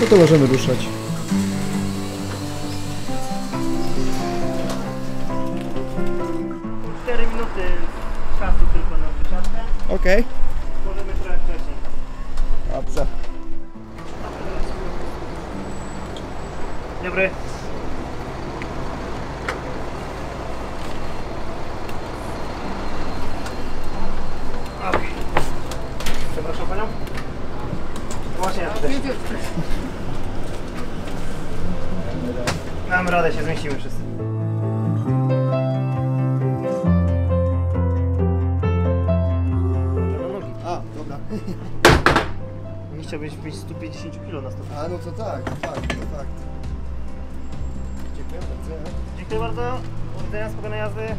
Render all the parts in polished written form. No to możemy ruszać. Okej. Możemy trochę wcześniej. Dobrze. Dobry. Okej. Przepraszam panią. Właśnie na wcześniej. Mam radę, się zmieścimy wszyscy. Nie chciałbyś mieć 150 kg na stopie. A no to tak, to fakt. Dziękuję bardzo. Dziękuję bardzo. Do widzenia, spokojnej jazdy.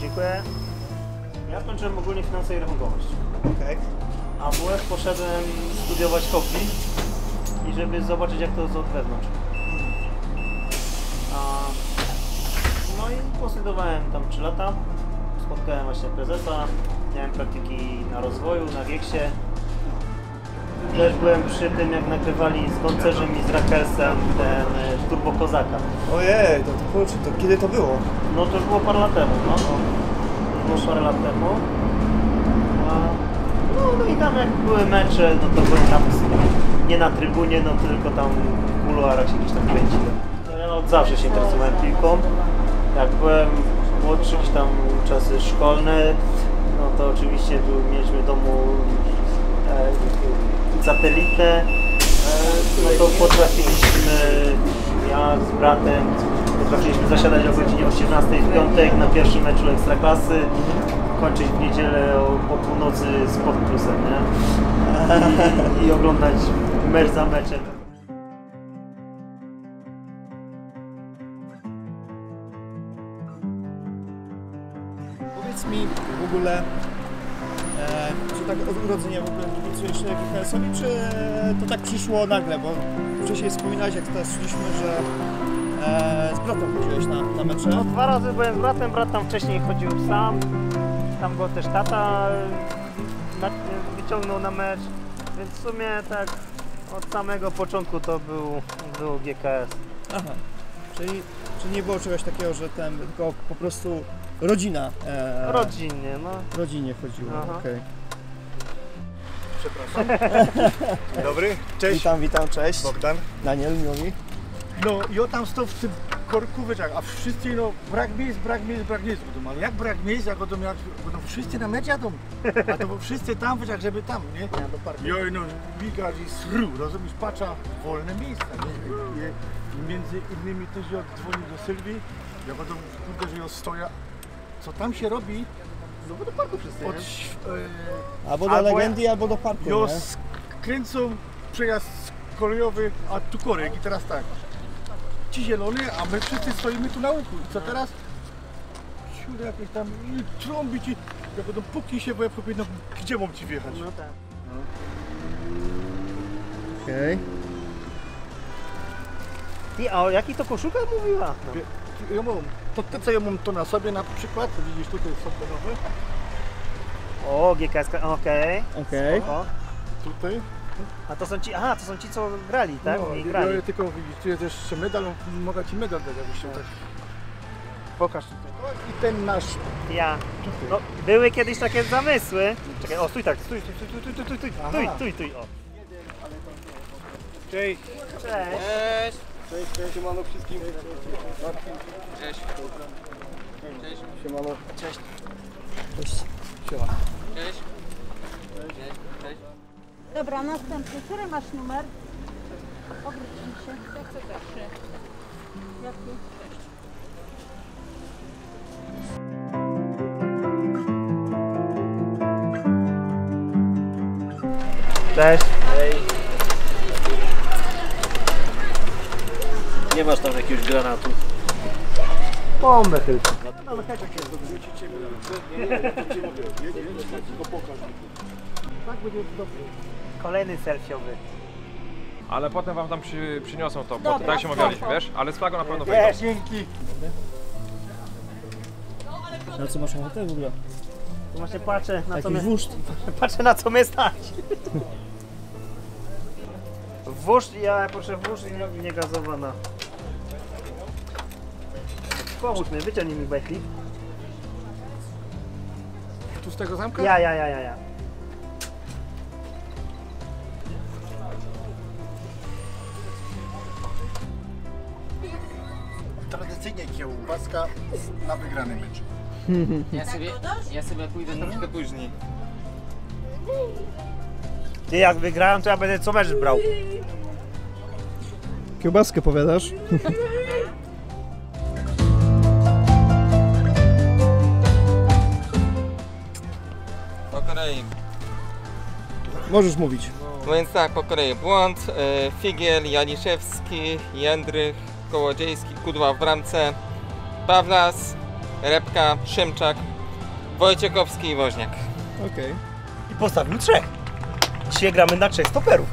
Dziękuję. Ja skończyłem ogólnie finanse i rachunkowość. Okej. A w WF poszedłem studiować kopii. I żeby zobaczyć, jak to jest od wewnątrz. No i postudiowałem tam 3 lata. Spotkałem właśnie prezesa. Miałem praktyki na rozwoju, na GieKSie. Też byłem przy tym, jak nagrywali z Goncerzem i z Rakelsem ten Turbo Kozaka. Ojej, to kurczę, to kiedy to było? No to już było parę lat temu, no. No i tam jak były mecze, no to byłem tam nie na trybunie, no tylko tam w kuluarach się gdzieś tam kręciłem. Ja od zawsze się interesowałem piłką. Jak byłem młodszy, gdzieś tam czasy szkolne, no to oczywiście mieliśmy w domu satelitę. No to potrafiliśmy, ja z bratem, potrafiliśmy zasiadać o godzinie 18 w piątek na pierwszym meczu Ekstraklasy. Kończyć w niedzielę o północy Sport Plusem, nie? I oglądać mecz za meczem. Powiedz mi w ogóle, czy tak od urodzenia w ogóle kibicujesz GKS-owi, czy to tak przyszło nagle? Bo wcześniej wspominałeś, jak teraz szliśmy, że z bratem chodziłeś na mecze. No, 2 razy byłem z bratem, brat tam wcześniej chodził sam. Tam go też tata wyciągnął na mecz, więc w sumie tak od samego początku to był GKS. Aha, czyli nie było czegoś takiego, że ten, tylko po prostu rodzina. Rodzinnie, no. Rodzinie chodziło, okej. Przepraszam. Dzień dobry, cześć. Witam, cześć. Bogdan. Daniel, miło mi. No ja tam stał w tym korku, wyczach, a wszyscy no brak miejsc będą, ale jak brak miejsc, jak będą, wszyscy na mecz jadą, a to bo wszyscy tam, wyczach, żeby tam, nie? Joj no, biegać i sru, rozumiesz, patrza, wolne miejsca, nie? I między innymi też ja dzwonił do Sylwii, ja będą, kurde, że ja stoję, co tam się robi? No bo do parku wszyscy, albo do legendy, albo do parku, jo, nie? Skręcą przejazd kolejowy, a tu korek i teraz tak. Ci zielony, a my wszyscy stoimy tu na łuku. Co teraz? Siude jakieś tam i trąbi ci. Jak będą puknij się, bo ja powiem, no, gdzie mam ci wjechać? No tak. Okej. Ty, a o jakich to koszulkach mówiła? No. Ja mam, to te co ja mam to na sobie na przykład, widzisz tutaj są te nowe. O, GKS, okej. Tutaj. A to są ci, co grali, tak? No, grali. Tylko widzisz, tu jest jeszcze medal, mogę ci medal dać, jakbyś chciał. Pokaż tutaj. I ten nasz. Ja. No, były kiedyś takie zamysły. Czekaj, o stój tak, stój, o. Cześć. Cześć, siemano wszystkim. Cześć. Siemano. Cześć. Cześć. Dobra, następny. Który masz numer? Obróć się. Ja chcę też 3. Jaki? 6. Cześć. Nie masz tam jakiegoś granatu. Bombę tylko. Ale tak jak jest, dobrzucicie mi. Nie, tylko pokaż. Tak będzie dobrze. Kolejny selfiowy. ale potem wam tam przyniosą to, bo tak się umawialiśmy, wiesz? Ale z flagą na pewno wejdą. Dzięki! Na co masz ochotę w ogóle? Tu właśnie patrzę na co mnie stać. Wóżdż, ja proszę wóżdż i nie gazowana. Pomóż mnie, wyciągnij mi bajki. Tu z tego zamka? Ja. Tradycyjnie kiełbaska na wygrany mecz. Ja sobie pójdę troszkę później. Ty jak wygrałem, to ja będę co mecz brał. Kiełbaskę powiadasz? Po kolei. Możesz mówić. No więc tak, po kolei. Błąd, Figiel, Janiszewski, Jędrych, Kołodziejski, Kudła w bramce, Pawlas, Repka, Szymczak, Wojciechowski i Woźniak. Okej. I postawił trzech. Dzisiaj gramy na trzech stoperów,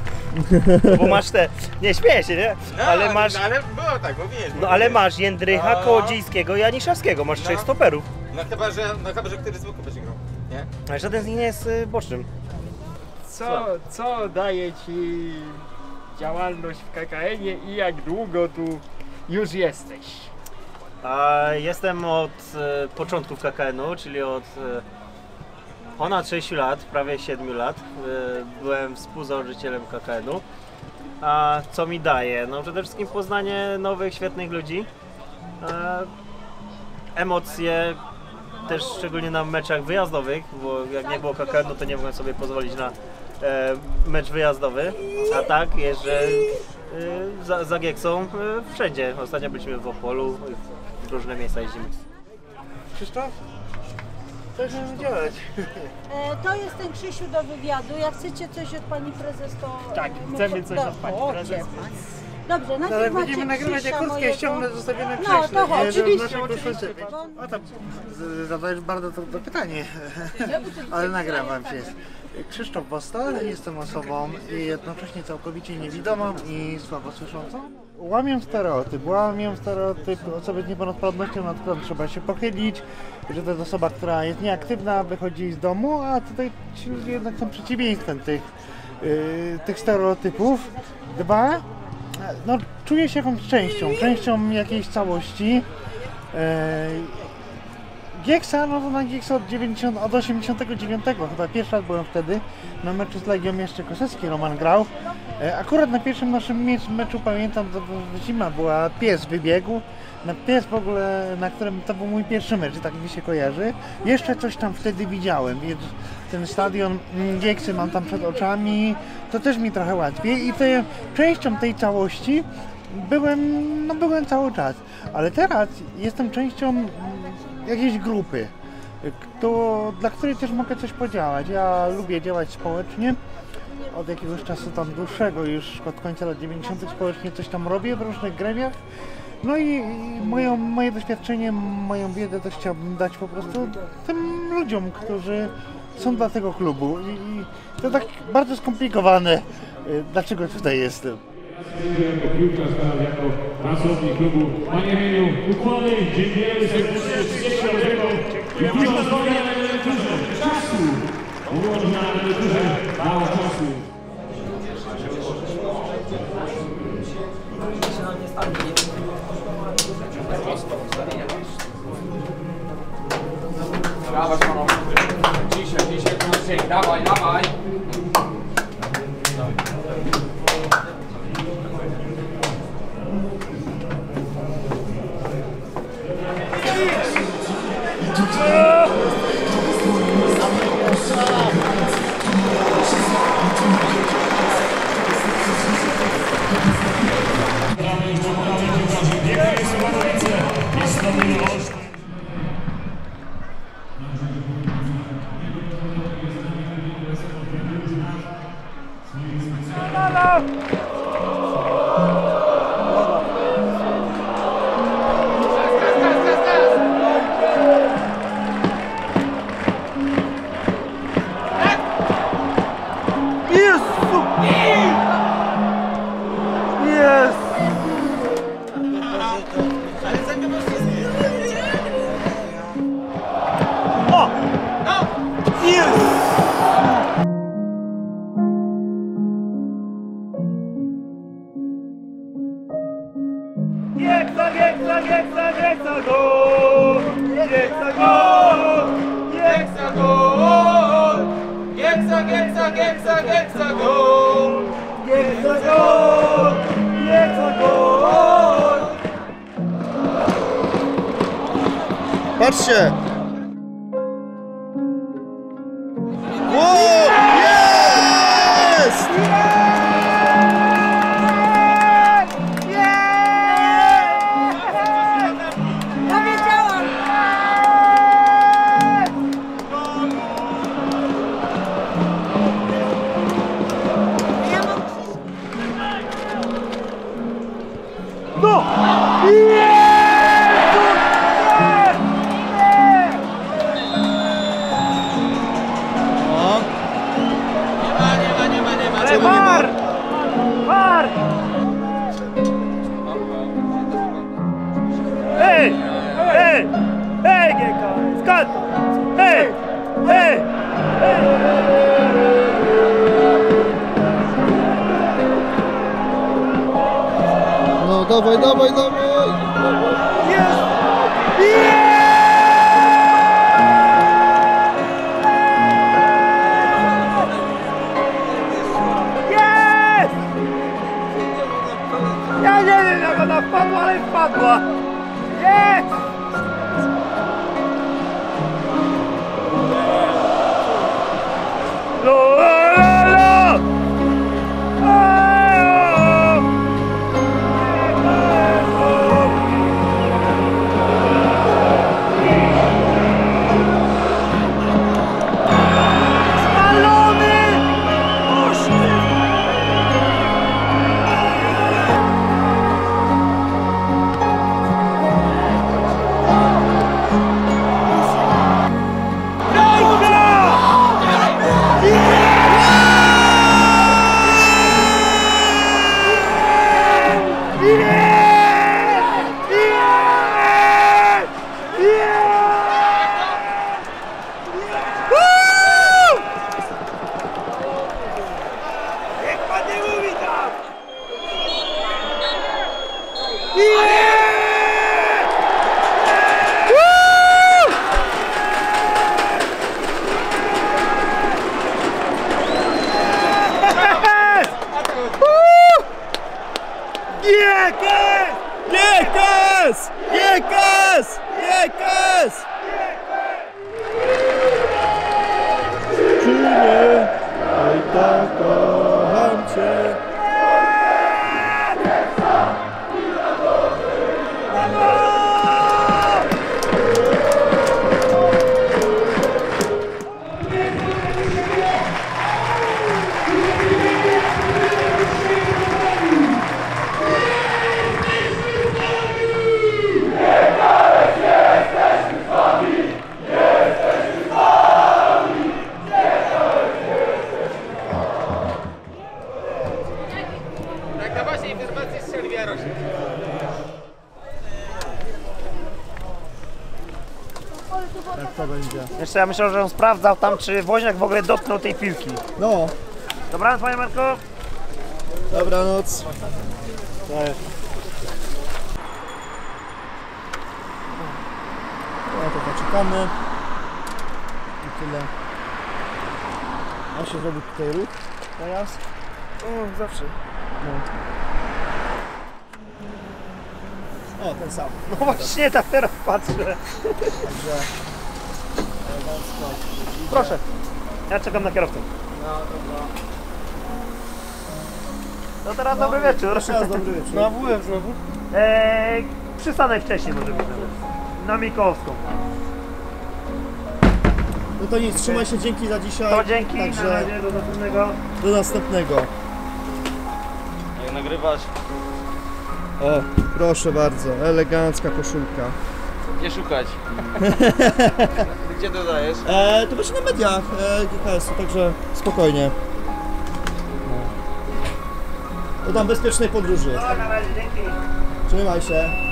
bo masz te, nie śmieję się, nie? No, ale masz, ale było tak, mówiłeś. No ale masz Jędrycha, Kołodziejskiego i Janiszewskiego, masz trzech stoperów. No chyba, że który z boku będzie grał, nie? Ale żaden z nich nie jest bocznym. Co daje ci działalność w KKN-ie i jak długo tu już jesteś? Jestem od początków KKN-u, czyli od... Ponad 6 lat, prawie 7 lat, byłem współzałożycielem KKN-u. A co mi daje? No przede wszystkim poznanie nowych, świetnych ludzi. Emocje też szczególnie na meczach wyjazdowych, bo jak nie było KKN-u, to nie mogłem sobie pozwolić na mecz wyjazdowy. A tak, jeżdżę za GieKSą wszędzie. Ostatnio byliśmy w Opolu, w różne miejsca jeździmy. Krzysztof? Co chcemy działać? To jest ten Krzysiu do wywiadu. Jak chcecie coś od pani prezes, to... Tak, chcemy coś od pani prezes. Dobrze, na ale będziemy nagrywać akurskie ściągnę zostawione wcześniej. No to oczywiście. O tam zadajesz bardzo trudne pytanie, ale nagrywam się. Krzysztof Bosta, jestem osobą jednocześnie całkowicie niewidomą i słabo słyszącą. Łamię stereotyp osoby z niepełnosprawnością, nad którą trzeba się pochylić, że to jest osoba, która jest nieaktywna, wychodzi z domu, a tutaj ci ludzie jednak są przeciwieństwem tych stereotypów. Dwa, no czuję się jakąś częścią jakiejś całości. GieKSa, no to na GieKSa od 89 chyba pierwszy raz byłem wtedy, na meczu z Legią jeszcze Koseski Roman grał. Akurat na pierwszym naszym meczu pamiętam, to zima była, pies wybiegł, pies w ogóle, na którym to był mój pierwszy mecz, tak mi się kojarzy. Jeszcze coś tam wtedy widziałem, ten stadion GieKSy mam tam przed oczami, to też mi trochę łatwiej i częścią tej całości byłem cały czas, ale teraz jestem częścią jakiejś grupy, dla której też mogę coś podziałać. Ja lubię działać społecznie, od jakiegoś czasu tam dłuższego, już od końca lat 90. społecznie coś tam robię w różnych gremiach. No i moje doświadczenie, moją wiedzę to chciałbym dać po prostu tym ludziom, którzy są dla tego klubu. I to tak bardzo skomplikowane, dlaczego tutaj jestem. Jako pracownik klubu ma na imieniu Układy, dziękujemy serdecznie wszystkim i dużo zdrowia na emeryturze, czasu, ułożę na emeryturze, mało czasu. Brawo panowie, dzisiaj kończyk, dawaj. Yes! GieKSa gol! GieKSa gol! GieKSa gol! GieKSa gol! GieKSa gol! GieKSa gol! Patrzcie! Dawaj, dawaj, dawaj! Jest! Jest! Ja nie wiem, jak ona wpadła, ale wpadła! Jest! Ja myślę, że on sprawdzał tam, czy Woźniak w ogóle dotknął tej piłki. No. Dobranoc, panie Marko. Dobranoc. Cześć. No to poczekamy. I tyle. A się zrobił tutaj ruch teraz? No, zawsze. No. O, ten sam. No właśnie, tak teraz patrzę. Także... Proszę, ja czekam na kierowcę. No dobra. No teraz dobry wieczór. Teraz dobry wieczór. Na WF znowu? Przystanę wcześniej może być nawet. Na Mikołowską. No to nic, trzymaj się, dzięki za dzisiaj. To dzięki, także na razie, do następnego. Do następnego. Jak nagrywasz? O, proszę bardzo, elegancka koszulka. Nie szukać. Gdzie to dajesz? To właśnie na mediach GKS-u, także spokojnie. No. To tam bezpiecznej podróży. No, na razie, dzięki. Trzymaj się.